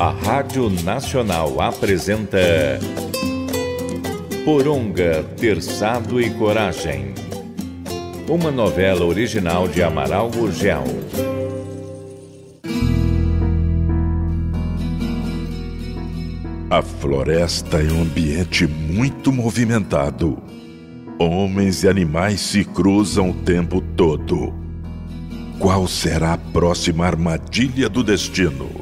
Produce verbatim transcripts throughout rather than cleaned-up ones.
A Rádio Nacional apresenta Poronga, Terçado e Coragem, uma novela original de Amaral Gurgel. A floresta é um ambiente muito movimentado. Homens e animais se cruzam o tempo todo. Qual será a próxima armadilha do destino?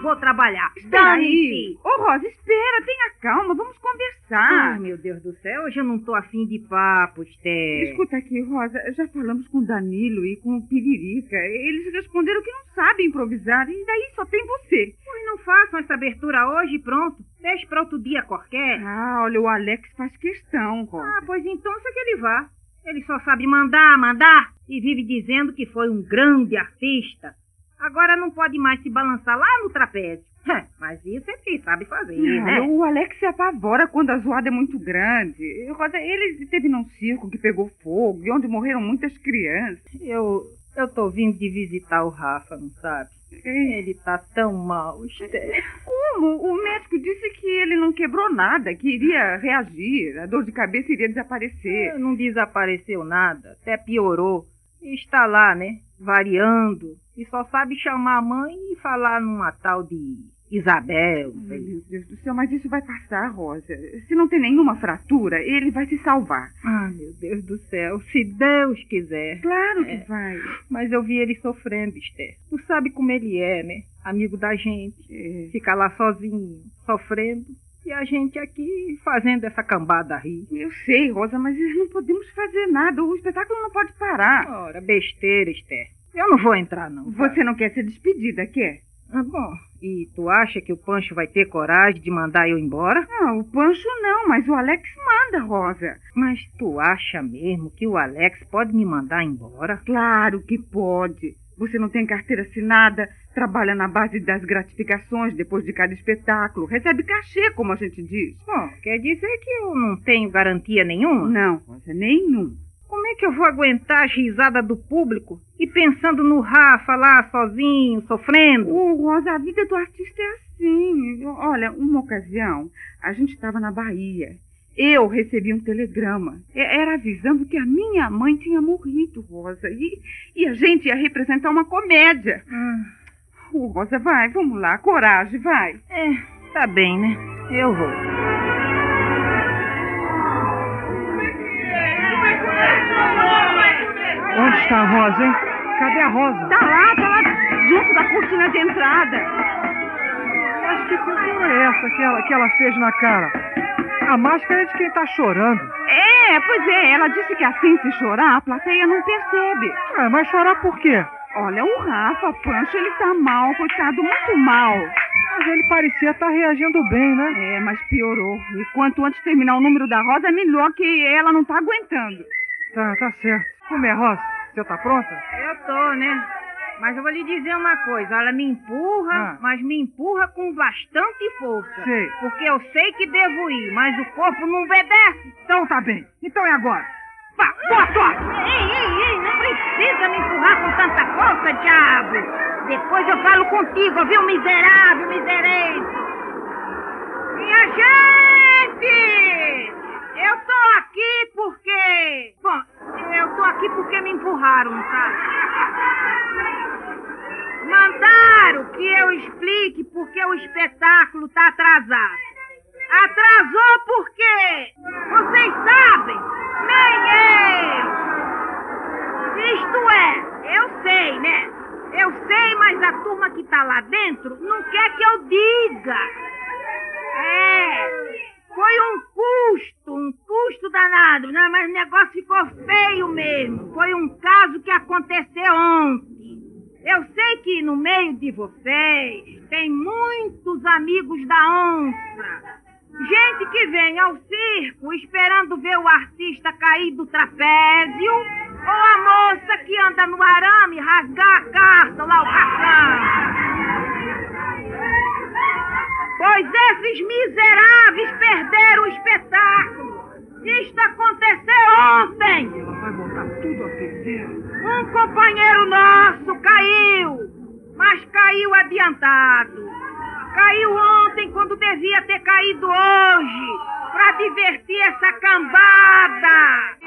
Vou trabalhar. Dani! Ô, Rosa, espera, tenha calma, vamos conversar. Ai, meu Deus do céu, hoje eu não tô afim de papos, Té. Escuta aqui, Rosa, já falamos com o Danilo e com o Piririca. Eles responderam que não sabem improvisar e daí só tem você. Pois não façam essa abertura hoje e pronto. Deixe pra outro dia qualquer. Ah, olha, o Alex faz questão, Rosa. Ah, pois então, se que ele vá. Ele só sabe mandar, mandar e vive dizendo que foi um grande artista. Agora não pode mais se balançar lá no trapézio. Mas isso é que sabe fazer, não, né? O Alex se apavora quando a zoada é muito grande. Ele esteve num circo que pegou fogo e onde morreram muitas crianças. Eu, eu tô vindo de visitar o Rafa, não sabe? Ele tá tão mal. Como? O médico disse que ele não quebrou nada, que iria reagir. A dor de cabeça iria desaparecer. Não desapareceu nada, até piorou. Está lá, né? Variando. E só sabe chamar a mãe e falar numa tal de Isabel. Ai, meu Deus do céu, mas isso vai passar, Rosa. Se não tem nenhuma fratura, ele vai se salvar. Ah, meu Deus do céu, se Deus quiser. Claro que é. Vai. Mas eu vi ele sofrendo, Esther. Tu sabe como ele é, né? Amigo da gente. É. Fica lá sozinho, sofrendo. E a gente aqui fazendo essa cambada rir. Eu sei, Rosa, mas não podemos fazer nada. O espetáculo não pode parar. Ora, besteira, Esther. Eu não vou entrar, não. Sabe? Você não quer ser despedida, quer? Ah, bom. E tu acha que o Pancho vai ter coragem de mandar eu embora? Ah, o Pancho não, mas o Alex manda, Rosa. Mas tu acha mesmo que o Alex pode me mandar embora? Claro que pode. Você não tem carteira assinada, trabalha na base das gratificações depois de cada espetáculo, recebe cachê, como a gente diz. Bom, quer dizer que eu não tenho garantia nenhuma? Não, Rosa, nenhuma. Como é que eu vou aguentar a risada do público e pensando no Rafa lá sozinho, sofrendo? Ô, Rosa, a vida do artista é assim. Olha, uma ocasião, a gente estava na Bahia. Eu recebi um telegrama. Era avisando que a minha mãe tinha morrido, Rosa. E, e a gente ia representar uma comédia. Hum. Oh, Rosa, vai, vamos lá. Coragem, vai. É, tá bem, né? Eu vou. Onde está a Rosa, hein? Cadê a Rosa? Tá lá, tá lá, junto da cortina de entrada. Acho que pintura é essa que ela, que ela fez na cara. A máscara é de quem tá chorando. É, pois é. Ela disse que assim, se chorar, a plateia não percebe. É, mas chorar por quê? Olha, o Rafa, Pancho, ele tá mal, coitado, muito mal. Mas ele parecia estar tá reagindo bem, né? É, mas piorou. E quanto antes terminar o número da Rosa, melhor, que ela não tá aguentando. Tá, tá certo. Como é, Rosa? Você tá pronta? Eu tô, né? Mas eu vou lhe dizer uma coisa, ela me empurra, ah. mas me empurra com bastante força. Sei. Porque eu sei que devo ir, mas o corpo não obedece. Então tá bem. Então é agora. Pá, boa sorte! Ei, ei, ei, não precisa me empurrar com tanta força, diabo. Depois eu falo contigo, viu, miserável, miserento. Minha gente! Eu tô aqui porque... Bom, eu tô aqui porque me empurraram, sabe? Mandaram que eu explique porque o espetáculo tá atrasado. Atrasou por quê? Vocês sabem? Nem eu. Isto é, eu sei, né? Eu sei, mas a turma que tá lá dentro não quer que eu diga. É, foi um custo, um custo danado, né? Mas o negócio ficou feio mesmo. Foi um caso que aconteceu ontem. Eu sei que no meio de vocês tem muitos amigos da onça. Gente que vem ao circo esperando ver o artista cair do trapézio ou a moça que anda no arame rasgar a carta lá o cartão. Mas esses miseráveis perderam o espetáculo. Isto aconteceu ontem. Ela vai voltar tudo a perder. Um companheiro nosso caiu, mas caiu adiantado. Caiu ontem quando devia ter caído hoje, para divertir essa cambada.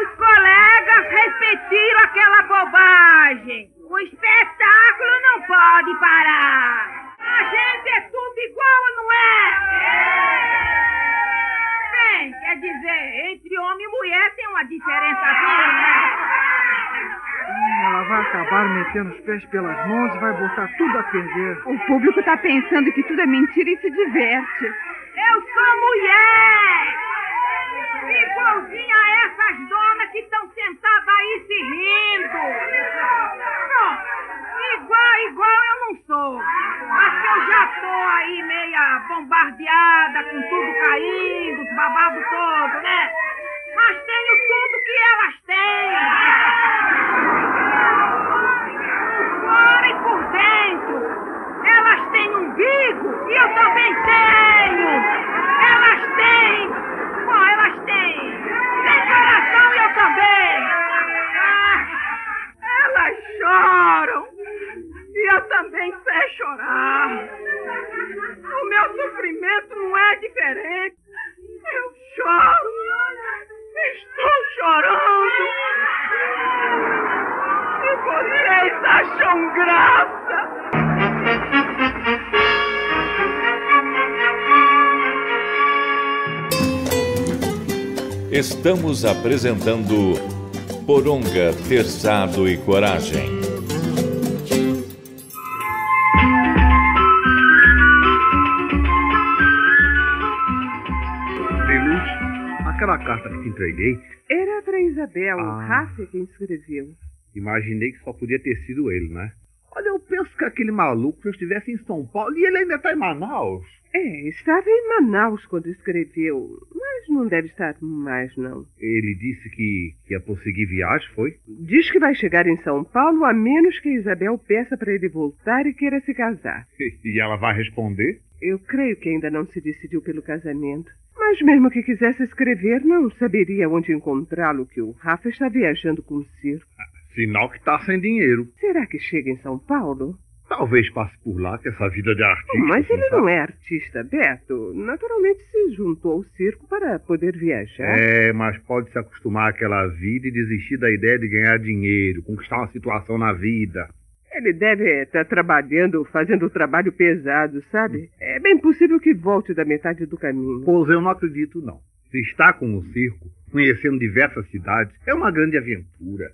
Os colegas repetiram aquela bobagem. O espetáculo não pode parar. A gente é tudo igual, não é? Bem, quer dizer, entre homem e mulher tem uma diferença boa, né? Ela vai acabar metendo os pés pelas mãos e vai botar tudo a perder. O público tá pensando que tudo é mentira e se diverte. Eu sou mulher! Igualzinha a essas donas que estão sentadas aí se rindo. Não, igual, igual eu não sou. Mas que eu já tô aí meia bombardeada, com tudo caindo, os babados todos, né? Mas tenho tudo que elas têm. Por fora e por dentro. Elas têm um umbigo e eu também tenho. Elas têm... Bom, elas têm. Tem coração e eu também. Ah, elas choram. E eu também sei chorar. O meu sofrimento não é diferente. Eu choro. Estou chorando. E vocês acham graça? Estamos apresentando Poronga, Terçado e Coragem. Luz, aquela carta que te entreguei... Era para Isabel, ah. Rafa quem escreveu. Imaginei que só podia ter sido ele, né? Olha, eu penso que aquele maluco já estivesse em São Paulo e ele ainda está em Manaus. É, estava em Manaus quando escreveu, mas não deve estar mais, não. Ele disse que, que ia prosseguir viagem, foi? Diz que vai chegar em São Paulo a menos que Isabel peça para ele voltar e queira se casar. E ela vai responder? Eu creio que ainda não se decidiu pelo casamento. Mas mesmo que quisesse escrever, não saberia onde encontrá-lo, que o Rafa está viajando com o circo. Sinal que está sem dinheiro. Será que chega em São Paulo? Talvez passe por lá, que essa vida de artista... Oh, mas ele não é artista, Beto. Naturalmente se juntou ao circo para poder viajar. É, mas pode se acostumar àquela vida e desistir da ideia de ganhar dinheiro, conquistar uma situação na vida. Ele deve estar trabalhando, fazendo um trabalho pesado, sabe? É bem possível que volte da metade do caminho. Pois eu não acredito, não. Se está com o circo, conhecendo diversas cidades, é uma grande aventura.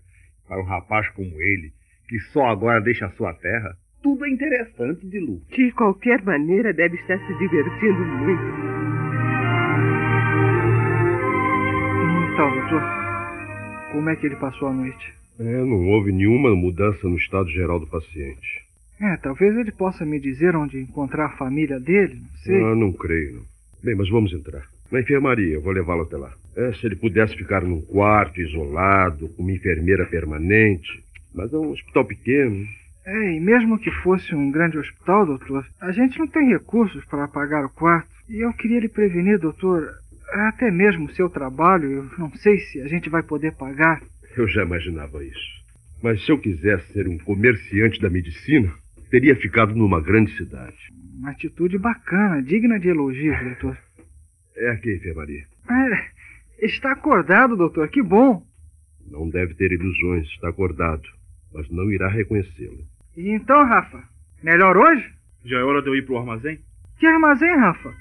Para um rapaz como ele, que só agora deixa a sua terra, tudo é interessante de Lu. De qualquer maneira, deve estar se divertindo muito. Então, doutor, como é que ele passou a noite? É, não houve nenhuma mudança no estado geral do paciente. É, talvez ele possa me dizer onde encontrar a família dele, não sei. Ah, não creio, não. Bem, mas vamos entrar. Na enfermaria, eu vou levá-lo até lá. É, se ele pudesse ficar num quarto isolado, com uma enfermeira permanente. Mas é um hospital pequeno. É, e mesmo que fosse um grande hospital, doutor, a gente não tem recursos para pagar o quarto. E eu queria lhe prevenir, doutor, até mesmo o seu trabalho, eu não sei se a gente vai poder pagar. Eu já imaginava isso. Mas se eu quisesse ser um comerciante da medicina, teria ficado numa grande cidade. Uma atitude bacana, digna de elogios, doutor. É aqui, enfermaria. É, está acordado, doutor, que bom. Não deve ter ilusões, está acordado, mas não irá reconhecê-lo. E então, Rafa, melhor hoje? Já é hora de eu ir pro armazém? Que armazém, Rafa?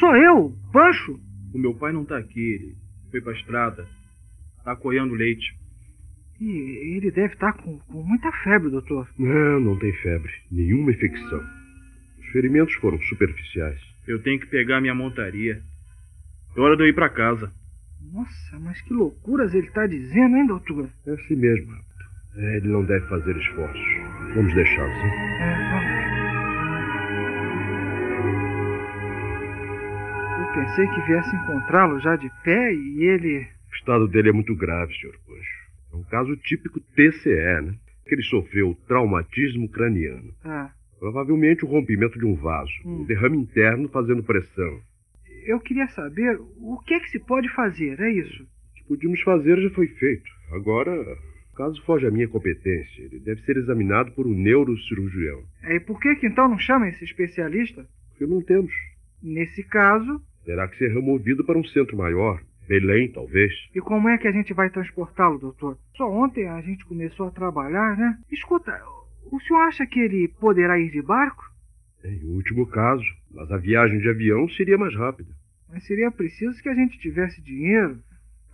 Sou eu, Pancho. O meu pai não tá aqui, ele foi pra estrada, tá coiando leite. E ele deve estar com, com muita febre, doutor. Não, não tem febre, nenhuma infecção. Os ferimentos foram superficiais. Eu tenho que pegar minha montaria. É hora de eu ir para casa. Nossa, mas que loucuras ele está dizendo, hein, doutor? É assim mesmo. É, ele não deve fazer esforços. Vamos deixá-lo, hein? É, eu pensei que viesse encontrá-lo já de pé e ele... O estado dele é muito grave, senhor Pancho. É um caso típico T C E, né? que ele sofreu traumatismo craniano. Ah. Provavelmente o rompimento de um vaso, hum. um derrame interno fazendo pressão. Eu queria saber o que é que se pode fazer, é isso? O que podíamos fazer já foi feito. Agora, o caso foge à minha competência. Ele deve ser examinado por um neurocirurgião. É, e por que, que então não chama esse especialista? Porque não temos. Nesse caso... terá que ser removido para um centro maior. Belém, talvez. E como é que a gente vai transportá-lo, doutor? Só ontem a gente começou a trabalhar, né? Escuta, o senhor acha que ele poderá ir de barco? Em último caso, mas a viagem de avião seria mais rápida. Mas seria preciso que a gente tivesse dinheiro,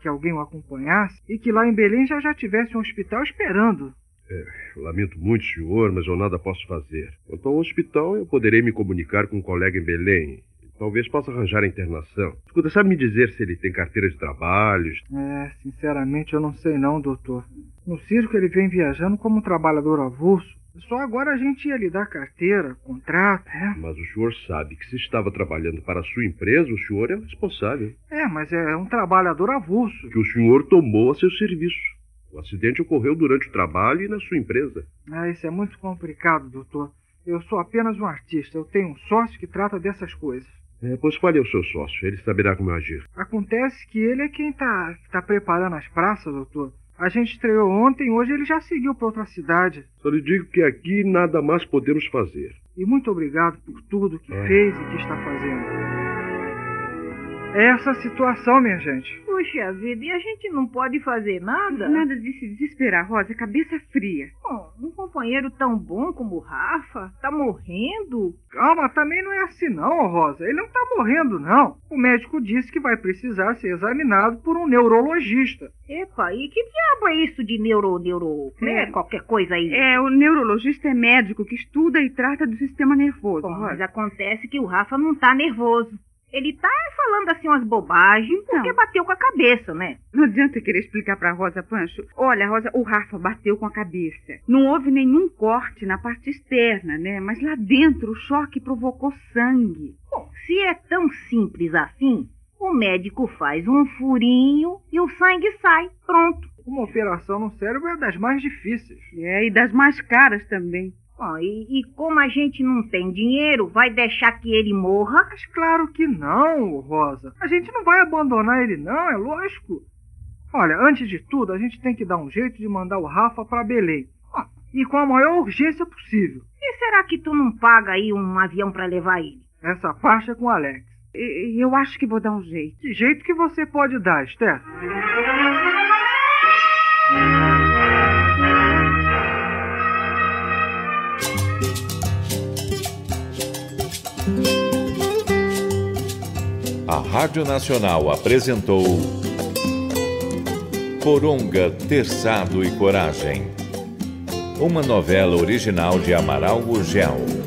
que alguém o acompanhasse, e que lá em Belém já já tivesse um hospital esperando. É, lamento muito, senhor, mas eu nada posso fazer. Quanto ao hospital, eu poderei me comunicar com um colega em Belém. Talvez possa arranjar a internação. Escuta, sabe me dizer se ele tem carteira de trabalho? É, sinceramente eu não sei não, doutor. No circo ele vem viajando como um trabalhador avulso. Só agora a gente ia lhe dar carteira, contrato, é? Mas o senhor sabe que se estava trabalhando para a sua empresa, o senhor é o responsável. É, mas é um trabalhador avulso. Que o senhor tomou a seu serviço. O acidente ocorreu durante o trabalho e na sua empresa. Ah, isso é muito complicado, doutor. Eu sou apenas um artista. Eu tenho um sócio que trata dessas coisas. É, pois fale ao seu sócio, ele saberá como agir. Acontece que ele é quem está tá preparando as praças, doutor. A gente estreou ontem, hoje ele já seguiu para outra cidade. Só lhe digo que aqui nada mais podemos fazer. E muito obrigado por tudo que é. fez e que está fazendo. Essa situação, minha gente. Puxa vida, e a gente não pode fazer nada? Nada de se desesperar, Rosa, cabeça fria. Bom, um companheiro tão bom como o Rafa tá morrendo. Calma, também não é assim não, Rosa. Ele não tá morrendo, não. O médico disse que vai precisar ser examinado por um neurologista. Epa, e que diabo é isso de neuro, neuro, né? É. Qualquer coisa aí. É, o neurologista é médico que estuda e trata do sistema nervoso. Bom, mas acontece que o Rafa não tá nervoso. Ele tá falando assim umas bobagens porque não. bateu com a cabeça, né? Não adianta querer explicar pra Rosa, Pancho. Olha, Rosa, o Rafa bateu com a cabeça. Não houve nenhum corte na parte externa, né? Mas lá dentro o choque provocou sangue. Bom, se é tão simples assim, o médico faz um furinho e o sangue sai. Pronto. Uma operação no cérebro é das mais difíceis. É, e das mais caras também. Bom, e, e como a gente não tem dinheiro, vai deixar que ele morra? Mas claro que não, Rosa. A gente não vai abandonar ele não, é lógico. Olha, antes de tudo, a gente tem que dar um jeito de mandar o Rafa para Belém. Ó, e com a maior urgência possível. E será que tu não paga aí um avião para levar ele? Essa parte é com o Alex. E, eu acho que vou dar um jeito. De jeito que você pode dar, Esther. A Rádio Nacional apresentou Poronga, Terçado e Coragem, uma novela original de Amaral Gurgel.